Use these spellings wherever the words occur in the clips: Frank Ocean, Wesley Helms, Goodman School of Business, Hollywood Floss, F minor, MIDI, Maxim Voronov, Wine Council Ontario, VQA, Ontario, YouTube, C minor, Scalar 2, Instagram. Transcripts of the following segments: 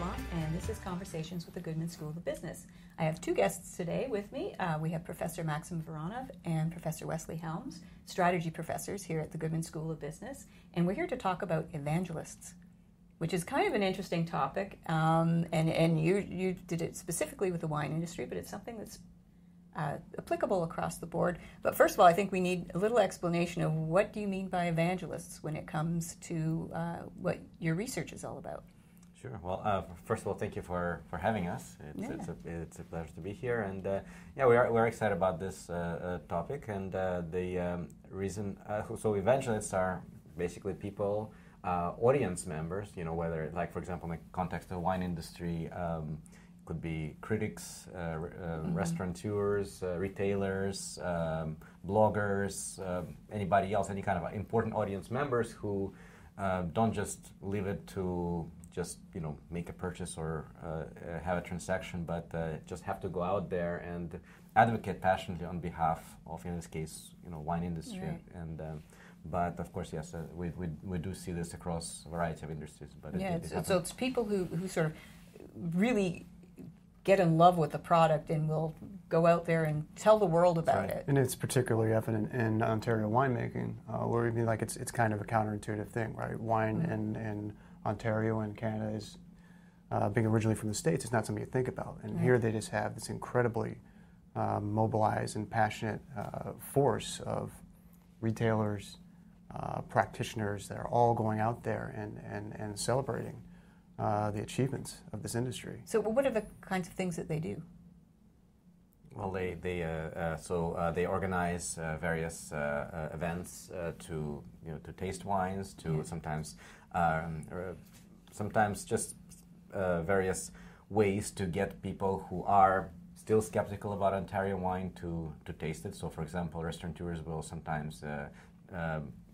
Law, and this is Conversations with the Goodman School of Business. I have two guests today with me. We have Professor Maxim Voronov and Professor Wesley Helms, strategy professors here at the Goodman School of Business, and we're here to talk about evangelists, which is kind of an interesting topic, and you did it specifically with the wine industry, but it's something that's applicable across the board. But first of all, I think we need a little explanation of what do you mean by evangelists when it comes to what your research is all about. Sure. Well, first of all, thank you for having us. It's a pleasure to be here, and we're excited about this topic. And the reason evangelists are basically people, audience members. You know, whether for example in the context of the wine industry. Could be critics, restaurateurs, retailers, bloggers, anybody else, any kind of important audience members who don't just leave it to just make a purchase or have a transaction, but just have to go out there and advocate passionately on behalf of, in this case, wine industry. Right. And but of course, yes, we do see this across a variety of industries. But it's people who sort of really get in love with the product and will go out there and tell the world about it. And it's particularly evident in Ontario winemaking, where we mean it's kind of a counterintuitive thing, right? Wine in Ontario and Canada is, being originally from the States, it's not something you think about. And Here they just have this incredibly mobilized and passionate force of retailers, practitioners that are all going out there and celebrating the achievements of this industry. So, what are the kinds of things that they do? Well, they organize various events to to taste wines, to sometimes just various ways to get people who are still skeptical about Ontario wine to taste it. So, for example, restaurateurs will sometimes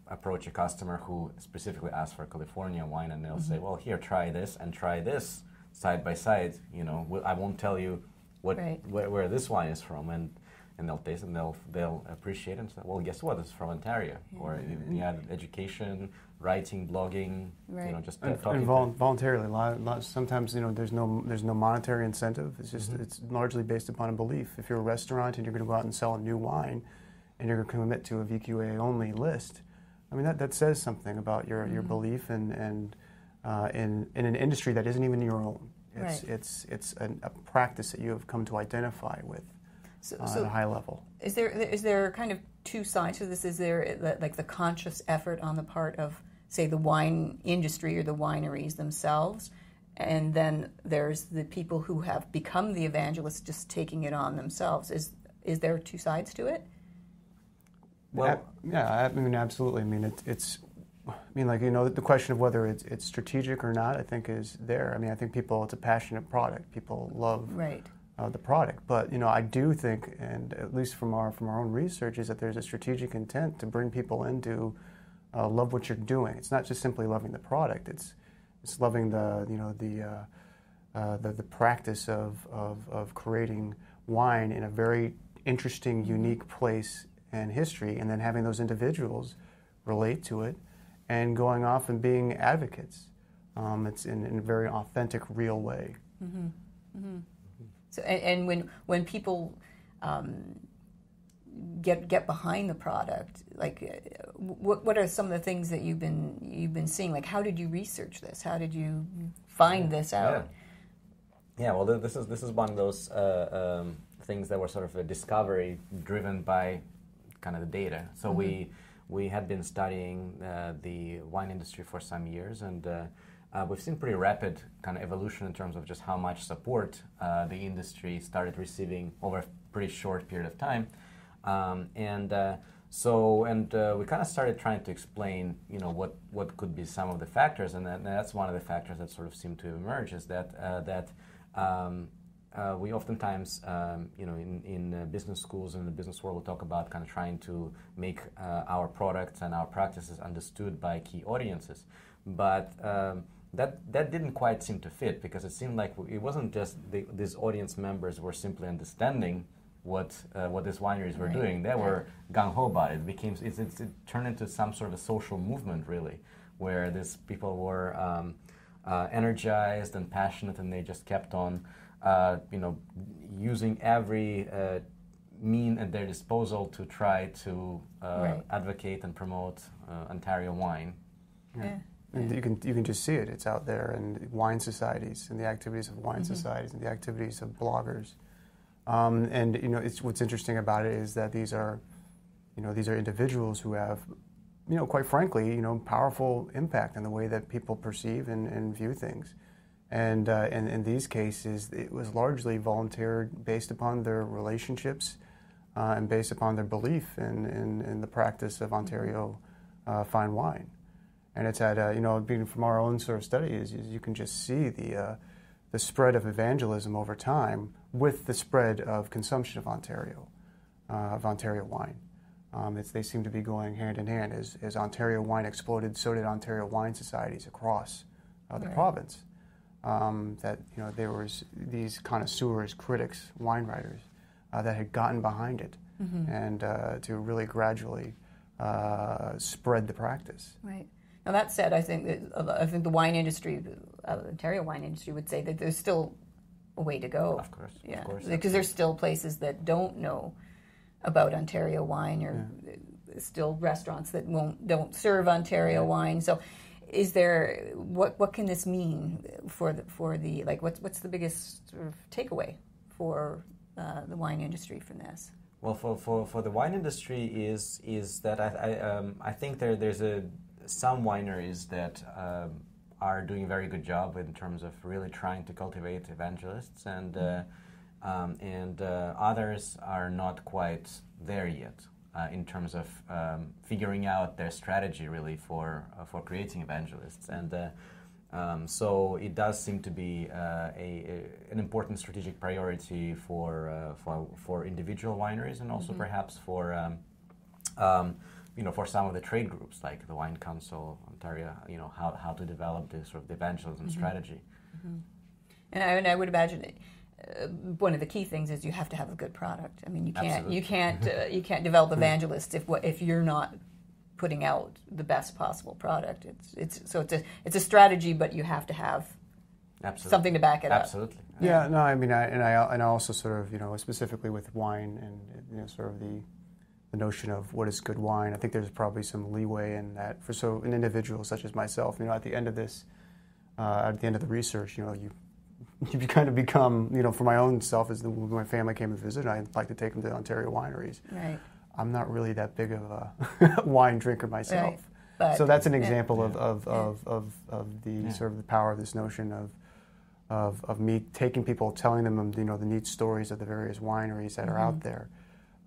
approach a customer who specifically asks for California wine, and they'll say, "Well, here, try this and try this side by side. I won't tell you where this wine is from," and they'll taste and they'll appreciate it. And say, "Well, guess what? It's from Ontario." Yeah. Or education, writing, blogging, just talking. Voluntarily, sometimes there's no monetary incentive. It's just it's largely based upon a belief. If you're a restaurant and you're going to go out and sell a new wine, and you're going to commit to a VQA only list. I mean, that says something about your belief in an industry that isn't even your own. It's a practice that you have come to identify with at a high level. Is there kind of two sides to this? Is there the conscious effort on the part of, say, the wine industry or the wineries themselves, and then there's the people who have become the evangelists just taking it on themselves? Is there two sides to it? Well, absolutely. I mean, the question of whether it's strategic or not, I think, is there. I mean, I think it's a passionate product. People love the product, but I do think, and at least from our own research, is that there's a strategic intent to bring people into love what you're doing. It's not just simply loving the product. It's loving the practice of creating wine in a very interesting, unique place. And history, and then having those individuals relate to it, and going off and being advocates. It's in a very authentic, real way. So, and when people get behind the product, what are some of the things that you've been seeing? Like, how did you research this? How did you find this out? Yeah. Well, this is one of those things that were sort of a discovery driven by. Kind of the data. So we had been studying the wine industry for some years, and we've seen pretty rapid kind of evolution in terms of just how much support the industry started receiving over a pretty short period of time. We kind of started trying to explain, what could be some of the factors, and that's one of the factors that sort of seemed to emerge is that we oftentimes, in business schools and in the business world, we'll talk about kind of trying to make our products and our practices understood by key audiences. But that didn't quite seem to fit, because it seemed like it wasn't just these audience members were simply understanding what these wineries were doing. They were gung ho about it. It turned into some sort of social movement, really, where these people were energized and passionate, and they just kept on, using every mean at their disposal to try to advocate and promote Ontario wine. Yeah. Yeah. And you can just see it. It's out there in wine societies and the activities of wine societies and the activities of bloggers. And it's what's interesting about it is that these are individuals who have, quite frankly, powerful impact on the way that people perceive and view things. And in these cases, it was largely volunteered based upon their relationships and based upon their belief in the practice of Ontario fine wine. And it's had, being from our own sort of studies, you can just see the spread of evangelism over time with the spread of consumption of Ontario wine. They seem to be going hand in hand. As Ontario wine exploded, so did Ontario wine societies across the province. There was these connoisseurs, critics, wine writers that had gotten behind it and to really gradually spread the practice. Right. Now that said, I think the wine industry, Ontario wine industry, would say that there's still a way to go. Of course, yeah, because there's still places that don't know about Ontario wine, or still restaurants that don't serve Ontario wine. So, is there what can this mean for the like what's the biggest sort of takeaway for the wine industry from this? Well, for the wine industry is that I think there's some wineries that are doing a very good job in terms of really trying to cultivate evangelists, and others are not quite there yet in terms of figuring out their strategy really for creating evangelists. And so it does seem to be an important strategic priority for individual wineries, and also perhaps for for some of the trade groups, like the Wine Council Ontario, how to develop this sort of evangelism strategy. Mm-hmm. And I would imagine one of the key things is you have to have a good product. I mean, you can't develop evangelists if you're not putting out the best possible product. It's a strategy, but you have to have something to back it up. Absolutely. Yeah. No, I mean, I also sort of specifically with wine and sort of the notion of what is good wine. I think there's probably some leeway in that for an individual such as myself. At the end of this, at the end of the research, you kind of become, for my own self, as when my family came to visit, I'd like to take them to Ontario wineries. Right. I'm not really that big of a wine drinker myself. Right. But, so that's an example of the sort of the power of this notion of me taking people, telling them the neat stories of the various wineries that are out there.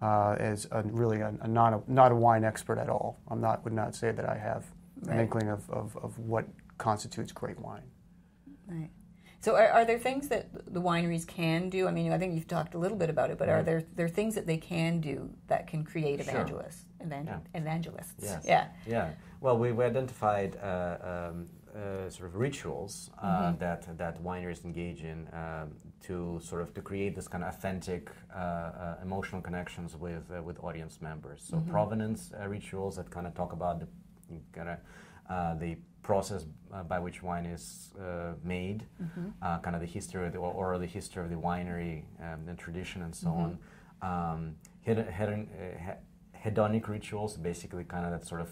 As not a wine expert at all, would not say that I have an inkling of what constitutes great wine. Right. So, are there things that the wineries can do? I mean, I think you've talked a little bit about it, but are there things that they can do that can create evangelists? Sure. Evangelists. Yes. Yeah. Yeah. Well, we identified sort of rituals that wineries engage in to create this kind of authentic emotional connections with audience members. So provenance rituals that kind of talk about the process by which wine is made, kind of the history of the history of the winery, the tradition, and so on. Hedonic rituals, basically, kind of that sort of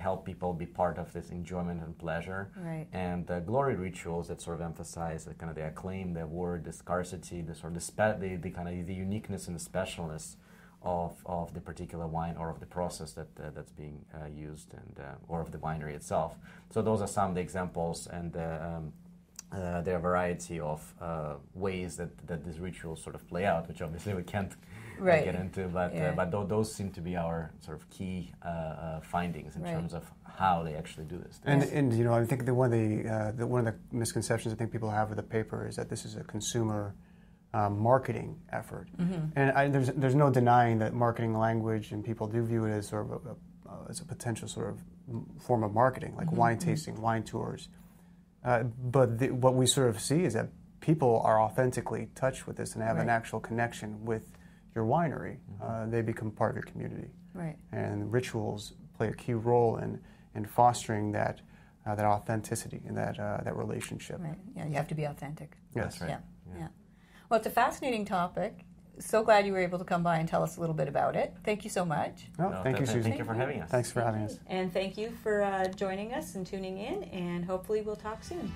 help people be part of this enjoyment and pleasure, and glory rituals that sort of emphasize kind of the acclaim, the award, the scarcity, the sort of the kind of the uniqueness and the specialness of the particular wine, or of the process that's being used, and or of the winery itself. So those are some of the examples, and there are a variety of ways that these rituals sort of play out, which obviously we can't get into, but those seem to be our sort of key findings in terms of how they actually do this. And I think one of the misconceptions I think people have with the paper is that this is a consumer marketing effort, and there's no denying that marketing language, and people do view it as sort of as a potential sort of form of marketing, like wine tasting, wine tours. But what we sort of see is that people are authentically touched with this and have an actual connection with your winery. They become part of your community, and rituals play a key role in fostering that that authenticity and that that relationship. Right. Yeah, you have to be authentic. Yes. That's right. Yeah. Well, it's a fascinating topic. So glad you were able to come by and tell us a little bit about it. Thank you so much. No, thank you, Susan. Thank you for having us. Thanks for having us. And thank you for joining us and tuning in, and hopefully we'll talk soon.